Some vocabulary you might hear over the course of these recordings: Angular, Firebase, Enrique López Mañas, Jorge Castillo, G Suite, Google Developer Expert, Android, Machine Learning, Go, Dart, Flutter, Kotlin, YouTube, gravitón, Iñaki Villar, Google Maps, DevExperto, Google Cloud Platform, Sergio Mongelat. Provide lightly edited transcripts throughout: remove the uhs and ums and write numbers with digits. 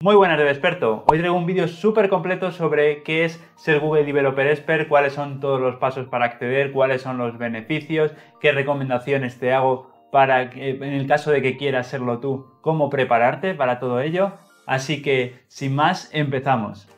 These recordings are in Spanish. Muy buenas, DevExperto. Hoy traigo un vídeo súper completo sobre qué es ser Google Developer Expert, cuáles son todos los pasos para acceder, cuáles son los beneficios, qué recomendaciones te hago para que, en el caso de que quieras serlo tú, cómo prepararte para todo ello. Así que, sin más, empezamos.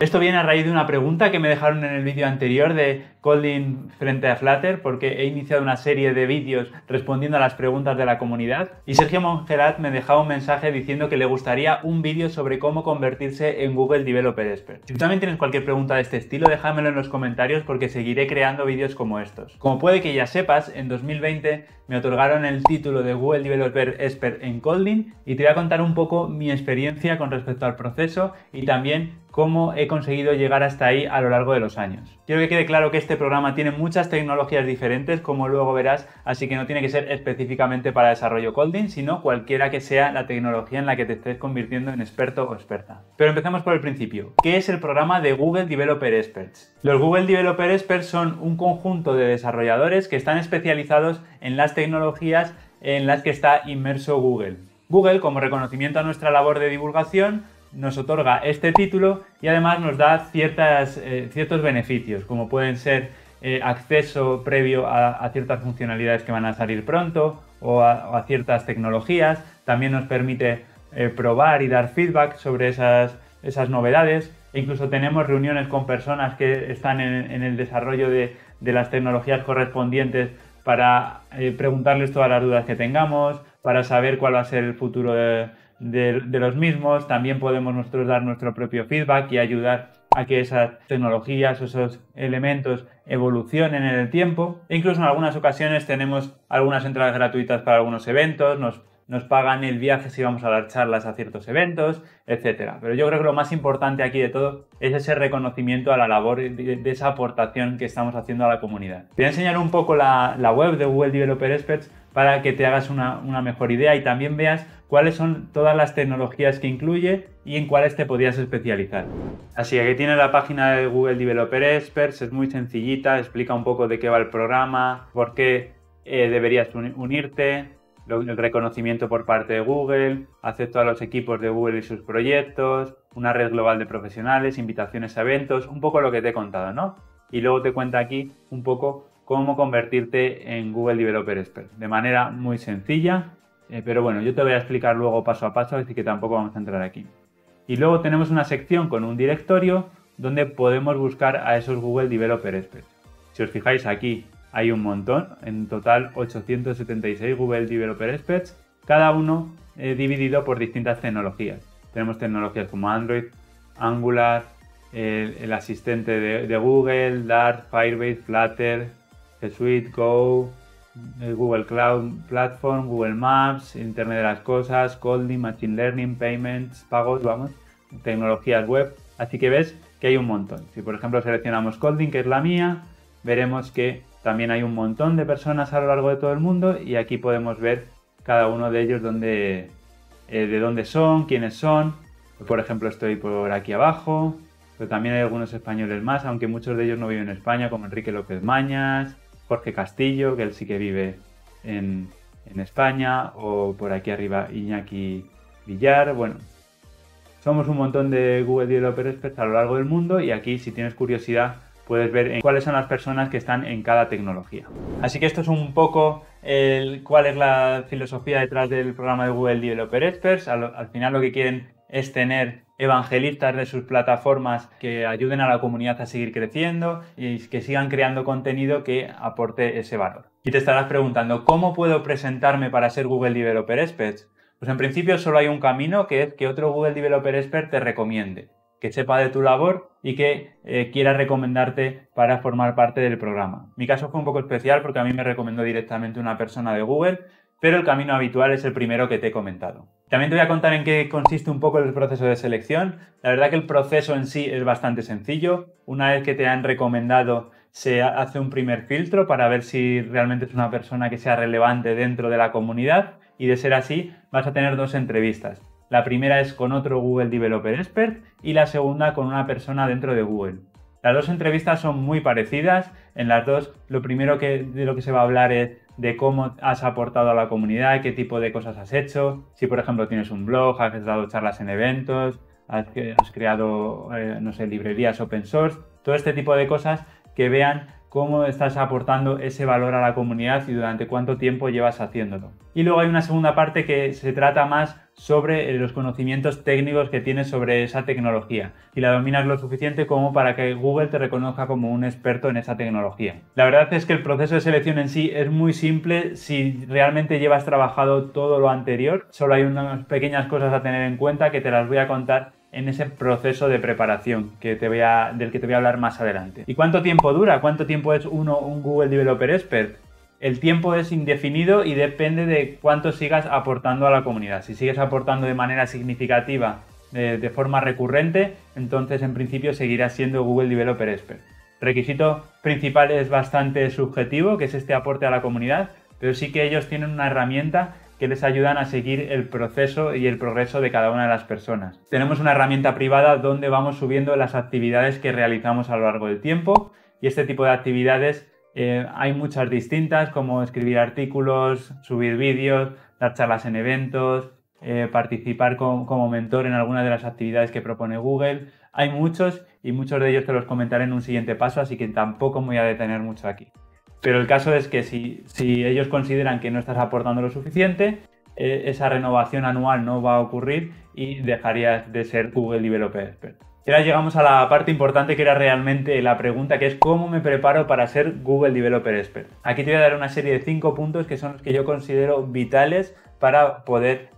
Esto viene a raíz de una pregunta que me dejaron en el vídeo anterior de Kotlin frente a Flutter, porque he iniciado una serie de vídeos respondiendo a las preguntas de la comunidad, y Sergio Mongelat me dejaba un mensaje diciendo que le gustaría un vídeo sobre cómo convertirse en Google Developer Expert. Si tú también tienes cualquier pregunta de este estilo, déjamelo en los comentarios porque seguiré creando vídeos como estos. Como puede que ya sepas, en 2020 me otorgaron el título de Google Developer Expert en Kotlin, y te voy a contar un poco mi experiencia con respecto al proceso y también cómo he conseguido llegar hasta ahí a lo largo de los años. Quiero que quede claro que este programa tiene muchas tecnologías diferentes, como luego verás, así que no tiene que ser específicamente para desarrollo Kotlin, sino cualquiera que sea la tecnología en la que te estés convirtiendo en experto o experta. Pero empecemos por el principio. ¿Qué es el programa de Google Developer Experts? Los Google Developer Experts son un conjunto de desarrolladores que están especializados en las tecnologías en las que está inmerso Google. Google, como reconocimiento a nuestra labor de divulgación, nos otorga este título y además nos da ciertos beneficios, como pueden ser acceso previo a ciertas funcionalidades que van a salir pronto o a ciertas tecnologías. También nos permite probar y dar feedback sobre esas novedades. E incluso tenemos reuniones con personas que están en el desarrollo de las tecnologías correspondientes para preguntarles todas las dudas que tengamos, para saber cuál va a ser el futuro de los mismos. También podemos nosotros dar nuestro propio feedback y ayudar a que esas tecnologías o esos elementos evolucionen en el tiempo. E incluso en algunas ocasiones tenemos algunas entradas gratuitas para algunos eventos, nos pagan el viaje si vamos a dar charlas a ciertos eventos, etcétera. Pero yo creo que lo más importante aquí de todo es ese reconocimiento a la labor de esa aportación que estamos haciendo a la comunidad. Te voy a enseñar un poco la web de Google Developer Experts para que te hagas una mejor idea y también veas cuáles son todas las tecnologías que incluye y en cuáles te podías especializar. Así que aquí tiene la página de Google Developer Experts, es muy sencillita, explica un poco de qué va el programa, por qué deberías unirte, el reconocimiento por parte de Google, acceso a los equipos de Google y sus proyectos, una red global de profesionales, invitaciones a eventos, un poco lo que te he contado, ¿no? Y luego te cuenta aquí un poco cómo convertirte en Google Developer Expert, de manera muy sencilla. Pero bueno, yo te voy a explicar luego paso a paso, así que tampoco vamos a entrar aquí. Y luego tenemos una sección con un directorio donde podemos buscar a esos Google Developer Experts. Si os fijáis aquí hay un montón, en total 876 Google Developer Experts, cada uno dividido por distintas tecnologías. Tenemos tecnologías como Android, Angular, el asistente de Google, Dart, Firebase, Flutter, G Suite, Go, el Google Cloud Platform, Google Maps, Internet de las Cosas, Kotlin, Machine Learning, Payments, Pagos, tecnologías web. Así que ves que hay un montón. Si por ejemplo seleccionamos Kotlin, que es la mía, veremos que también hay un montón de personas a lo largo de todo el mundo y aquí podemos ver cada uno de ellos de dónde son, quiénes son. Por ejemplo, estoy por aquí abajo, pero también hay algunos españoles más, aunque muchos de ellos no viven en España, como Enrique López Mañas, Jorge Castillo, que él sí que vive en España, o por aquí arriba Iñaki Villar. Bueno, somos un montón de Google Developer Experts a lo largo del mundo y aquí, si tienes curiosidad, puedes ver cuáles son las personas que están en cada tecnología. Así que esto es un poco cuál es la filosofía detrás del programa de Google Developer Experts. Al final lo que quieren es tener evangelistas de sus plataformas que ayuden a la comunidad a seguir creciendo y que sigan creando contenido que aporte ese valor. Y te estarás preguntando, ¿cómo puedo presentarme para ser Google Developer Expert? Pues en principio solo hay un camino, que es que otro Google Developer Expert te recomiende, que sepa de tu labor y que quiera recomendarte para formar parte del programa. Mi caso fue un poco especial porque a mí me recomendó directamente una persona de Google, pero el camino habitual es el primero que te he comentado. También te voy a contar en qué consiste un poco el proceso de selección. La verdad que el proceso en sí es bastante sencillo. Una vez que te han recomendado, se hace un primer filtro para ver si realmente es una persona que sea relevante dentro de la comunidad, y de ser así vas a tener dos entrevistas. La primera es con otro Google Developer Expert y la segunda con una persona dentro de Google. Las dos entrevistas son muy parecidas. En las dos lo primero de lo que se va a hablar es de cómo has aportado a la comunidad, qué tipo de cosas has hecho. Si, por ejemplo, tienes un blog, has dado charlas en eventos, has creado, no sé, librerías open source, todo este tipo de cosas que vean cómo estás aportando ese valor a la comunidad y durante cuánto tiempo llevas haciéndolo. Y luego hay una segunda parte que se trata más sobre los conocimientos técnicos que tienes sobre esa tecnología y la dominas lo suficiente como para que Google te reconozca como un experto en esa tecnología. La verdad es que el proceso de selección en sí es muy simple si realmente llevas trabajado todo lo anterior. Solo hay unas pequeñas cosas a tener en cuenta que te las voy a contar en ese proceso de preparación del que te voy a hablar más adelante. ¿Y cuánto tiempo dura? ¿Cuánto tiempo es un Google Developer Expert? El tiempo es indefinido y depende de cuánto sigas aportando a la comunidad. Si sigues aportando de manera significativa, de forma recurrente, entonces en principio seguirás siendo Google Developer Expert. Requisito principal es bastante subjetivo, que es este aporte a la comunidad, pero sí que ellos tienen una herramienta que les ayudan a seguir el proceso y el progreso de cada una de las personas. Tenemos una herramienta privada donde vamos subiendo las actividades que realizamos a lo largo del tiempo, y este tipo de actividades hay muchas distintas, como escribir artículos, subir vídeos, dar charlas en eventos, participar como mentor en alguna de las actividades que propone Google. Hay muchos y muchos de ellos te los comentaré en un siguiente paso, así que tampoco me voy a detener mucho aquí. Pero el caso es que si ellos consideran que no estás aportando lo suficiente, esa renovación anual no va a ocurrir y dejarías de ser Google Developer Expert. Y ahora llegamos a la parte importante, que era realmente la pregunta, que es ¿cómo me preparo para ser Google Developer Expert? Aquí te voy a dar una serie de 5 puntos que son los que yo considero vitales para poder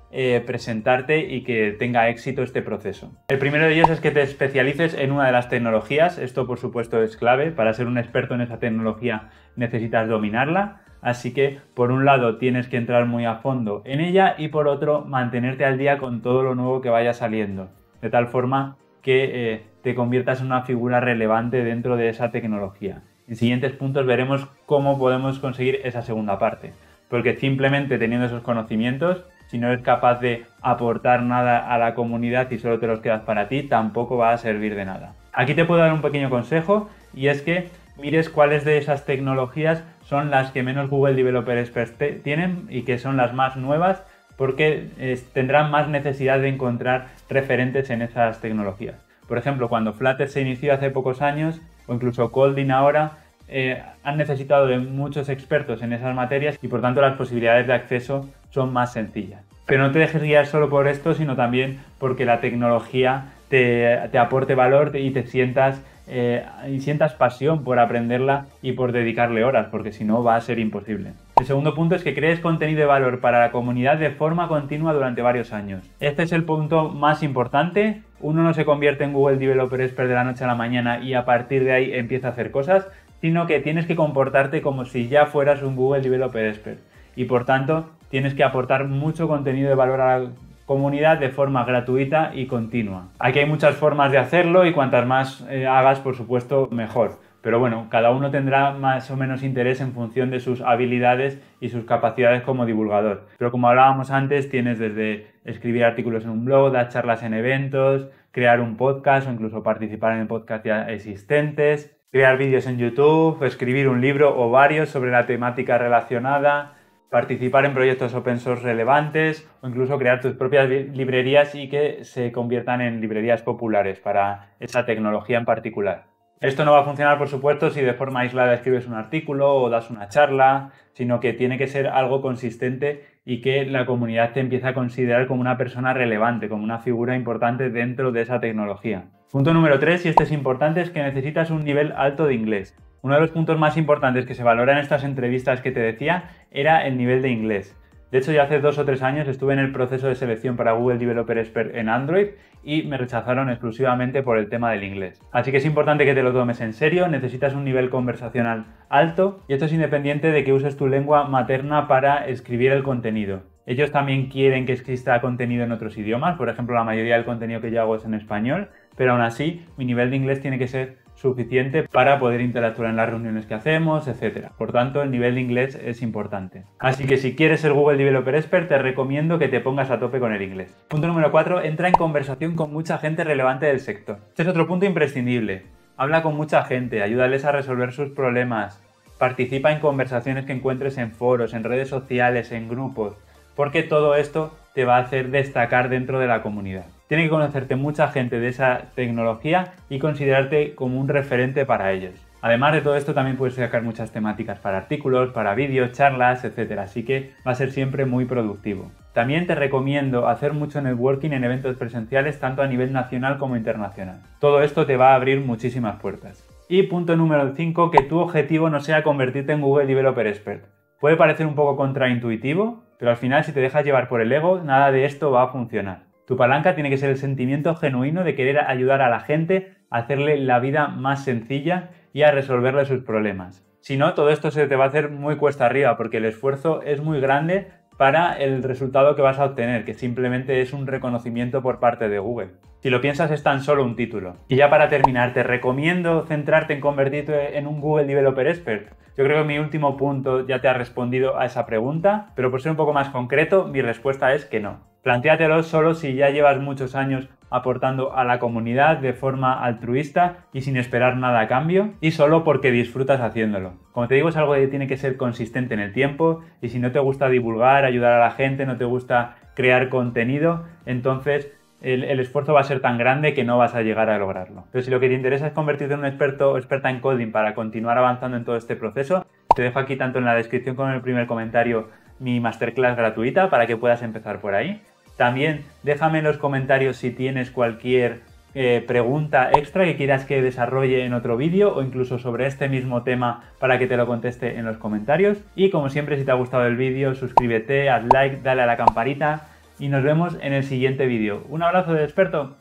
presentarte y que tenga éxito este proceso. El primero de ellos es que te especialices en una de las tecnologías. Esto, por supuesto, es clave. Para ser un experto en esa tecnología necesitas dominarla. Así que, por un lado, tienes que entrar muy a fondo en ella y, por otro, mantenerte al día con todo lo nuevo que vaya saliendo, de tal forma que te conviertas en una figura relevante dentro de esa tecnología. En siguientes puntos veremos cómo podemos conseguir esa segunda parte, porque simplemente teniendo esos conocimientos, si no eres capaz de aportar nada a la comunidad y solo te los quedas para ti, tampoco va a servir de nada. Aquí te puedo dar un pequeño consejo, y es que mires cuáles de esas tecnologías son las que menos Google Developer Expert tienen y que son las más nuevas, porque tendrán más necesidad de encontrar referentes en esas tecnologías. Por ejemplo, cuando Flutter se inició hace pocos años, o incluso Kotlin ahora, han necesitado de muchos expertos en esas materias y, por tanto, las posibilidades de acceso son más sencillas. Pero no te dejes guiar solo por esto, sino también porque la tecnología te aporte valor y sientas pasión por aprenderla y por dedicarle horas, porque si no va a ser imposible. El segundo punto es que crees contenido de valor para la comunidad de forma continua durante varios años. Este es el punto más importante. Uno no se convierte en Google Developer Expert de la noche a la mañana y a partir de ahí empieza a hacer cosas, sino que tienes que comportarte como si ya fueras un Google Developer Expert y, por tanto, tienes que aportar mucho contenido de valor a la comunidad de forma gratuita y continua. Aquí hay muchas formas de hacerlo y cuantas más hagas, por supuesto, mejor. Pero bueno, cada uno tendrá más o menos interés en función de sus habilidades y sus capacidades como divulgador. Pero como hablábamos antes, tienes desde escribir artículos en un blog, dar charlas en eventos, crear un podcast o incluso participar en podcasts ya existentes, crear vídeos en YouTube, escribir un libro o varios sobre la temática relacionada, participar en proyectos open source relevantes o incluso crear tus propias librerías y que se conviertan en librerías populares para esa tecnología en particular. Esto no va a funcionar, por supuesto, si de forma aislada escribes un artículo o das una charla, sino que tiene que ser algo consistente y que la comunidad te empiece a considerar como una persona relevante, como una figura importante dentro de esa tecnología. Punto número 3, y este es importante, es que necesitas un nivel alto de inglés. Uno de los puntos más importantes que se valora en estas entrevistas que te decía era el nivel de inglés. De hecho, ya hace 2 o 3 años estuve en el proceso de selección para Google Developer Expert en Android y me rechazaron exclusivamente por el tema del inglés. Así que es importante que te lo tomes en serio, necesitas un nivel conversacional alto y esto es independiente de que uses tu lengua materna para escribir el contenido. Ellos también quieren que exista contenido en otros idiomas, por ejemplo, la mayoría del contenido que yo hago es en español, pero aún así mi nivel de inglés tiene que ser suficiente para poder interactuar en las reuniones que hacemos, etcétera. Por tanto, el nivel de inglés es importante. Así que si quieres ser Google Developer Expert, te recomiendo que te pongas a tope con el inglés. Punto número 4, entra en conversación con mucha gente relevante del sector. Este es otro punto imprescindible. Habla con mucha gente, ayúdales a resolver sus problemas, Participa en conversaciones que encuentres en foros, en redes sociales, en grupos, porque todo esto te va a hacer destacar dentro de la comunidad. Tiene que conocerte mucha gente de esa tecnología y considerarte como un referente para ellos. Además de todo esto, también puedes sacar muchas temáticas para artículos, para vídeos, charlas, etc. Así que va a ser siempre muy productivo. También te recomiendo hacer mucho networking en eventos presenciales, tanto a nivel nacional como internacional. Todo esto te va a abrir muchísimas puertas. Y punto número 5, que tu objetivo no sea convertirte en Google Developer Expert. Puede parecer un poco contraintuitivo, pero al final, si te dejas llevar por el ego, nada de esto va a funcionar. Tu palanca tiene que ser el sentimiento genuino de querer ayudar a la gente, a hacerle la vida más sencilla y a resolverle sus problemas. Si no, todo esto se te va a hacer muy cuesta arriba, porque el esfuerzo es muy grande para el resultado que vas a obtener, que simplemente es un reconocimiento por parte de Google. Si lo piensas, es tan solo un título. Y ya para terminar, te recomiendo centrarte en convertirte en un Google Developer Expert. Yo creo que mi último punto ya te ha respondido a esa pregunta, pero por ser un poco más concreto, mi respuesta es que no. Plantéatelo solo si ya llevas muchos años aportando a la comunidad de forma altruista y sin esperar nada a cambio, y solo porque disfrutas haciéndolo. Como te digo, es algo que tiene que ser consistente en el tiempo, y si no te gusta divulgar, ayudar a la gente, no te gusta crear contenido, entonces el esfuerzo va a ser tan grande que no vas a llegar a lograrlo. Pero si lo que te interesa es convertirte en un experto o experta en coding para continuar avanzando en todo este proceso, te dejo aquí tanto en la descripción como en el primer comentario mi masterclass gratuita para que puedas empezar por ahí. También déjame en los comentarios si tienes cualquier pregunta extra que quieras que desarrolle en otro vídeo o incluso sobre este mismo tema para que te lo conteste en los comentarios. Y como siempre, si te ha gustado el vídeo, suscríbete, haz like, dale a la campanita y nos vemos en el siguiente vídeo. Un abrazo de experto.